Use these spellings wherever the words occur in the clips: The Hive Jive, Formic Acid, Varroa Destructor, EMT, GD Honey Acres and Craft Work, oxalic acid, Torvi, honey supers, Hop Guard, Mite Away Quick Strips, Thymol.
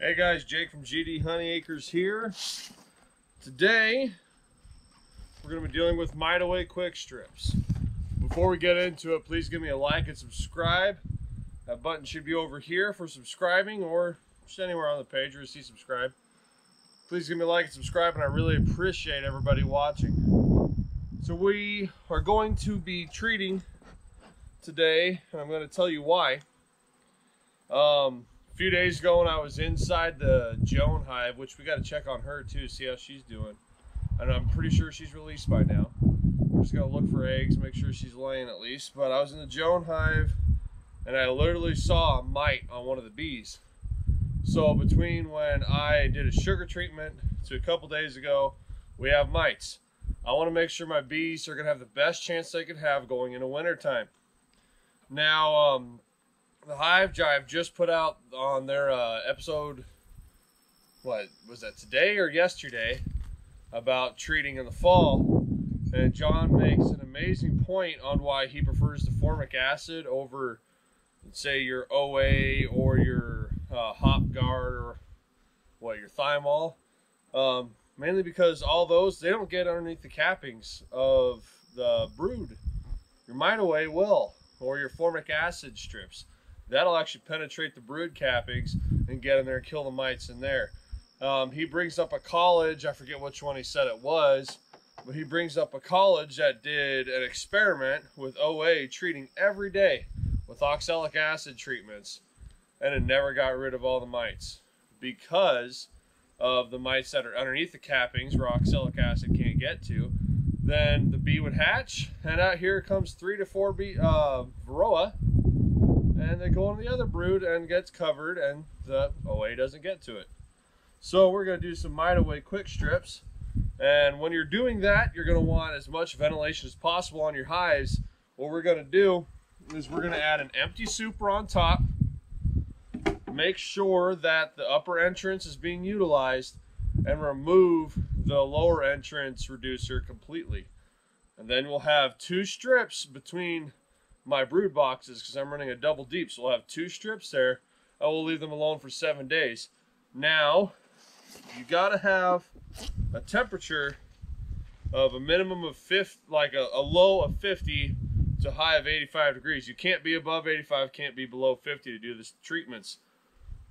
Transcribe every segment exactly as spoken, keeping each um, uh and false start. Hey guys, Jake from G D Honey Acres here. Today, we're going to be dealing with Mite-Away Quick-Strips. Before we get into it, please give me a like and subscribe. That button should be over here for subscribing, or just anywhere on the page where you see subscribe. Please give me a like and subscribe, and I really appreciate everybody watching. So we are going to be treating today, and I'm going to tell you why. Um... A few days ago when I was inside the Joan hive, which we got to check on her too, see how she's doing, and I'm pretty sure she's released by now. I'm just gonna look for eggs, make sure she's laying at least. But I was in the Joan hive and I literally saw a mite on one of the bees. So between when I did a sugar treatment to a couple days ago, we have mites. I want to make sure my bees are gonna have the best chance they could have going into winter time. Now um The Hive Jive just put out on their uh, episode, what was that, today or yesterday, about treating in the fall, and John makes an amazing point on why he prefers the formic acid over, say, your O A or your uh, Hop Guard or what, your Thymol, um, mainly because all those, they don't get underneath the cappings of the brood. Your Mite-Away will, or your formic acid strips. That'll actually penetrate the brood cappings and get in there and kill the mites in there. Um, he brings up a college, I forget which one he said it was, but he brings up a college that did an experiment with O A treating every day with oxalic acid treatments, and it never got rid of all the mites because of the mites that are underneath the cappings where oxalic acid can't get to. Then the bee would hatch, and out here comes three to four bee, uh, Varroa, and they go on the other brood and gets covered, and the O A doesn't get to it. So we're going to do some Mite-Away quick strips, and when you're doing that, you're going to want as much ventilation as possible on your hives. What we're going to do is we're going to add an empty super on top, make sure that the upper entrance is being utilized, and remove the lower entrance reducer completely. And then we'll have two strips between my brood boxes, because I'm running a double deep, so we'll have two strips there. I will leave them alone for seven days. Now, you gotta have a temperature of a minimum of fifty, like a, a low of fifty to high of eighty-five degrees. You can't be above eighty-five, can't be below fifty to do this treatments.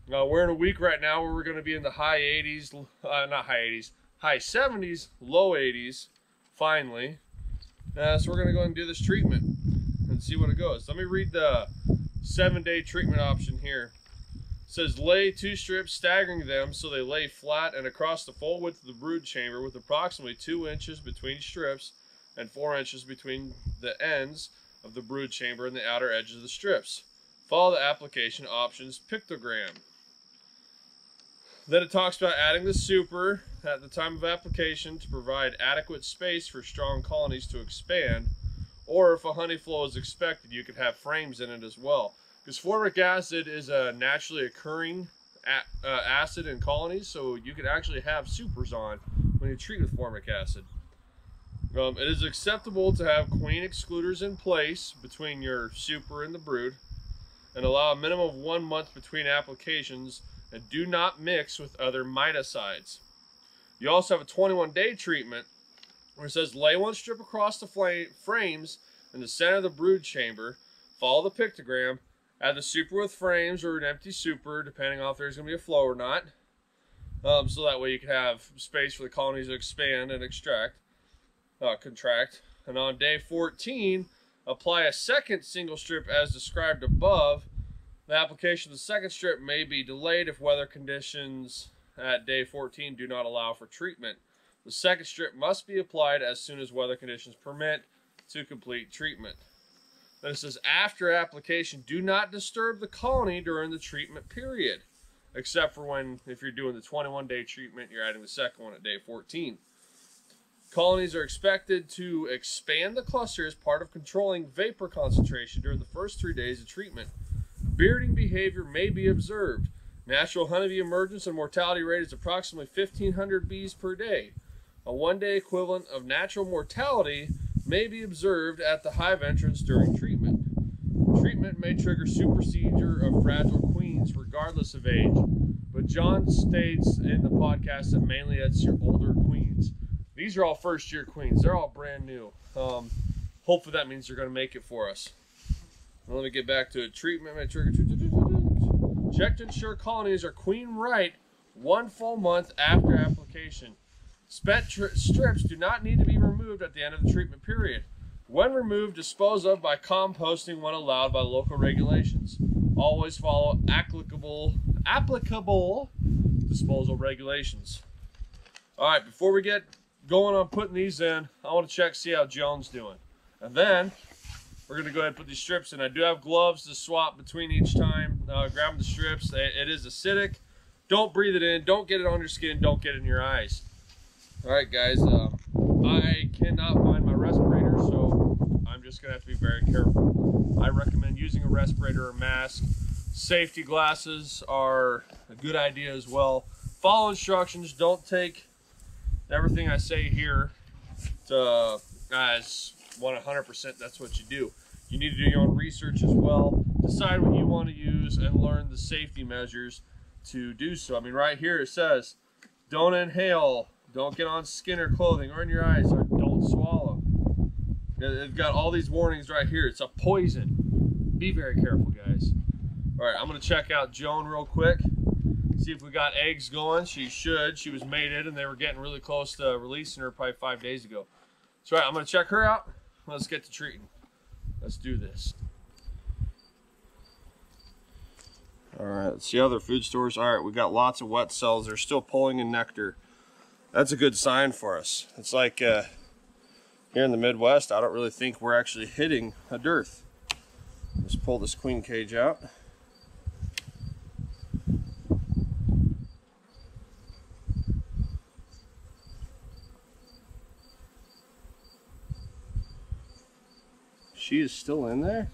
Now, we're in a week right now where we're gonna be in the high eighties, uh, not high eighties, high seventies, low eighties, finally. Uh, so we're gonna go ahead and do this treatment and see what it goes. Let me read the seven day treatment option here. It says lay two strips, staggering them so they lay flat and across the full width of the brood chamber with approximately two inches between strips and four inches between the ends of the brood chamber and the outer edge of the strips. Follow the application options pictogram. Then it talks about adding the super at the time of application to provide adequate space for strong colonies to expand. Or if a honey flow is expected, you could have frames in it as well. Because formic acid is a naturally occurring a uh, acid in colonies, so you could actually have supers on when you treat with formic acid. Um, it is acceptable to have queen excluders in place between your super and the brood, and allow a minimum of one month between applications, and do not mix with other miticides. You also have a twenty-one day treatment, where it says lay one strip across the flame, frames in the center of the brood chamber, follow the pictogram, add the super with frames or an empty super, depending on if there's going to be a flow or not. Um, so that way you can have space for the colonies to expand and extract, uh, contract. And on day fourteen, apply a second single strip as described above. The application of the second strip may be delayed if weather conditions at day fourteen do not allow for treatment. The second strip must be applied as soon as weather conditions permit to complete treatment. Then it says, after application, do not disturb the colony during the treatment period, except for when, if you're doing the twenty-one day treatment, you're adding the second one at day fourteen. Colonies are expected to expand the cluster as part of controlling vapor concentration during the first three days of treatment. Bearding behavior may be observed. Natural honeybee emergence and mortality rate is approximately fifteen hundred bees per day. A one-day equivalent of natural mortality may be observed at the hive entrance during treatment. Treatment may trigger supersedure of fragile queens humans regardless of age. But John states in the podcast that mainly that's your older queens. These are all first year queens. They're all brand new. Um, hopefully that means they're going to make it for us. Let me get back to a treatment. Checked to ensure colonies are queen right one full month after application. Spent strips do not need to be removed at the end of the treatment period. When removed, dispose of by composting when allowed by local regulations. Always follow applicable applicable disposal regulations. All right, before we get going on putting these in, I want to check, see how Joan's doing. And then we're going to go ahead and put these strips in. I do have gloves to swap between each time. Uh, grab the strips. It, it is acidic. Don't breathe it in. Don't get it on your skin. Don't get it in your eyes. All right, guys. Uh, I cannot find my respirator, so I'm just going to have to be very careful. I recommend using a respirator or mask. Safety glasses are a good idea as well. Follow instructions. Don't take everything I say here to guys. one hundred percent that's what you do. You need to do your own research as well. Decide what you want to use and learn the safety measures to do so. I mean, right here it says, don't inhale, don't get on skin or clothing or in your eyes, or don't swallow. They've got all these warnings right here. It's a poison. Be very careful, guys. All right, I'm going to check out Joan real quick, see if we got eggs going. She should. She was mated, and they were getting really close to releasing her probably five days ago. So all right, I'm going to check her out. Let's get to treating. Let's do this. All right, let's see other food stores. All right, we got lots of wet cells. They're still pulling in nectar. That's a good sign for us. It's like uh, here in the Midwest, I don't really think we're actually hitting a dearth. Let's pull this queen cage out. She is still in there?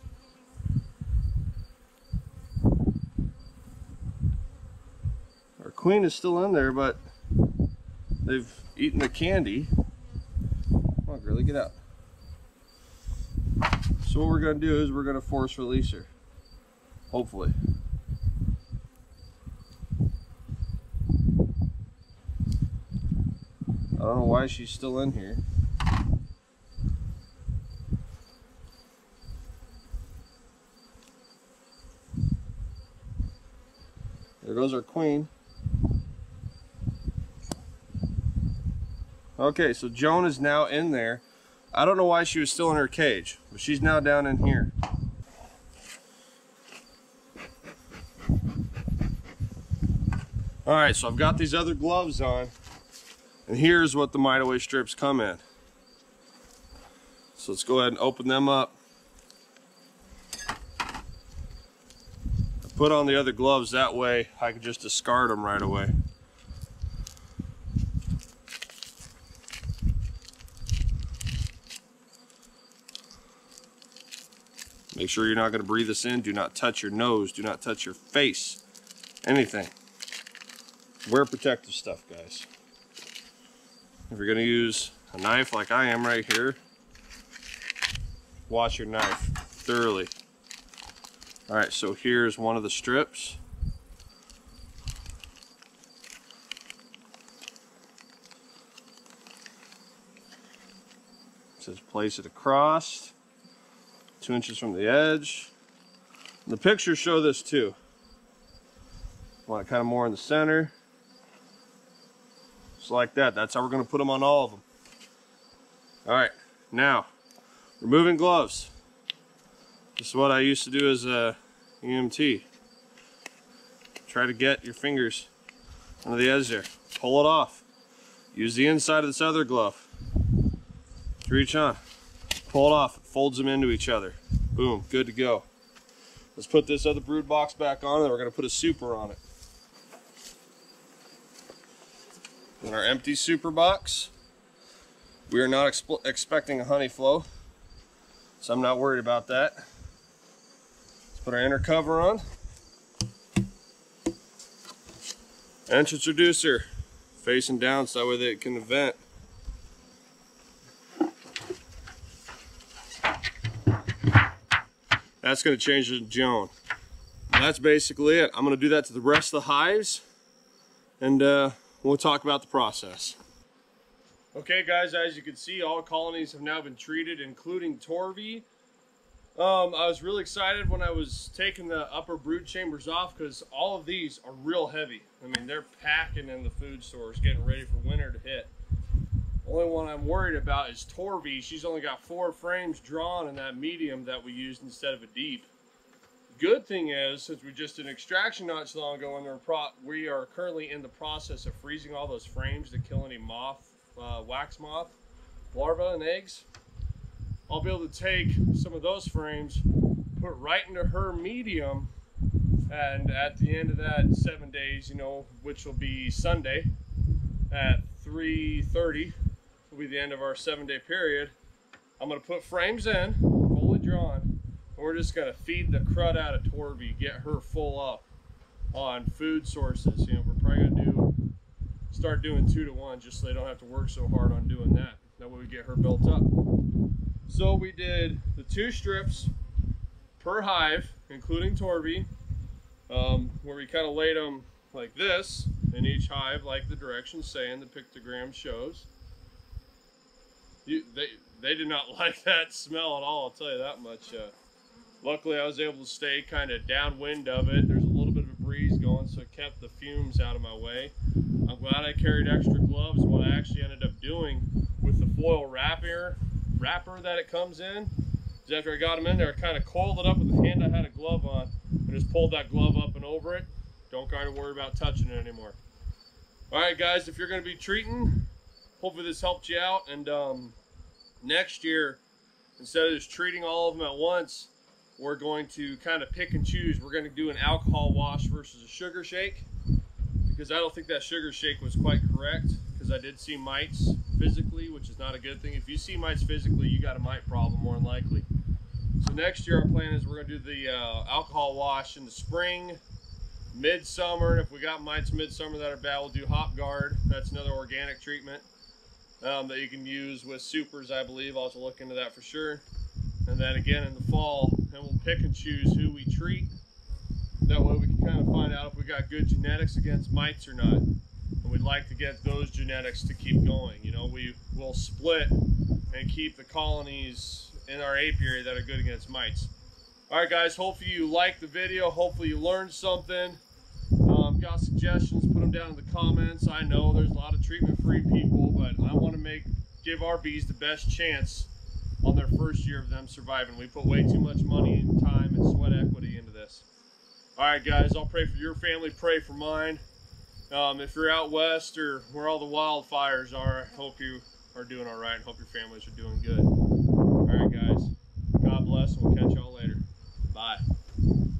Our queen is still in there, but they've eaten the candy. Come on, girlie, get out. So what we're gonna do is we're gonna force release her, hopefully. I don't know why she's still in here. There goes our queen. Okay, so Joan is now in there. I don't know why she was still in her cage, but she's now down in here. All right, so I've got these other gloves on, and here's what the Mite-Away strips come in. So let's go ahead and open them up. Put on the other gloves, that way I can just discard them right away. Make sure you're not going to breathe this in. Do not touch your nose. Do not touch your face. Anything. Wear protective stuff, guys. If you're going to use a knife like I am right here, wash your knife thoroughly. All right, so here's one of the strips. It says place it across, two inches from the edge. And the pictures show this too. Want it kind of more in the center. Just like that. That's how we're going to put them on all of them. All right, now, removing gloves. This is what I used to do as a E M T. Try to get your fingers under the edge there. Pull it off. Use the inside of this other glove to reach on. Pull it off. It folds them into each other. Boom. Good to go. Let's put this other brood box back on, and we're going to put a super on it. In our empty super box, we are not ex expecting a honey flow, so I'm not worried about that. Put our inner cover on. Entrance reducer facing down so that way that it can vent. That's going to change the Joan. that's basically it. I'm going to do that to the rest of the hives, and uh, we'll talk about the process. Okay guys, as you can see, all colonies have now been treated, including Torvi. Um, I was really excited when I was taking the upper brood chambers off, because all of these are real heavy. I mean, they're packing in the food stores, getting ready for winter to hit. Only one I'm worried about is Torvi. She's only got four frames drawn in that medium that we used instead of a deep. Good thing is, since we just did an extraction not so long ago, and we are currently in the process of freezing all those frames to kill any moth, Uh, wax moth larvae and eggs. I'll be able to take some of those frames, put right into her medium, and at the end of that seven days, you know, which will be Sunday at three thirty, will be the end of our seven day period. I'm going to put frames in, fully drawn, and we're just going to feed the crud out of Torvi, get her full up on food sources. You know, we're probably going to do start doing two to one, just so they don't have to work so hard on doing that. That way we get her built up. So we did the two strips per hive, including Torvi, um, where we kind of laid them like this in each hive, like the directions say in the pictogram shows. You, they, they did not like that smell at all, I'll tell you that much. Uh, luckily I was able to stay kind of downwind of it. There's a little bit of a breeze going, so it kept the fumes out of my way. I'm glad I carried extra gloves. What I actually ended up doing with the foil wrapper, wrapper that it comes in, is after I got them in there, I kind of coiled it up with the hand I had a glove on and just pulled that glove up and over it. Don't kind of worry about touching it anymore. All right, guys, if you're going to be treating, hopefully this helped you out. And um, next year, instead of just treating all of them at once, we're going to kind of pick and choose. We're going to do an alcohol wash versus a sugar shake, because I don't think that sugar shake was quite correct, because I did see mites physically, which is not a good thing. If you see mites physically, you got a mite problem more than likely. So next year our plan is we're going to do the uh, alcohol wash in the spring, midsummer, and if we got mites midsummer that are bad, we'll do Hop Guard. That's another organic treatment um, that you can use with supers, I believe. I'll have to look into that for sure. And then again in the fall, and we'll pick and choose who we treat. That way we can kind of find out if we got good genetics against mites or not. And we'd like to get those genetics to keep going. You know, we will split and keep the colonies in our apiary that are good against mites. All right, guys, hopefully you liked the video. Hopefully you learned something. Um, got suggestions, put them down in the comments. I know there's a lot of treatment-free people, but I want to make give our bees the best chance on their first year of them surviving. We put way too much money and time and sweat equity into this. All right, guys, I'll pray for your family, pray for mine. Um, if you're out west or where all the wildfires are, I hope you are doing all right and hope your families are doing good. All right, guys, God bless, and we'll catch y'all later. Bye.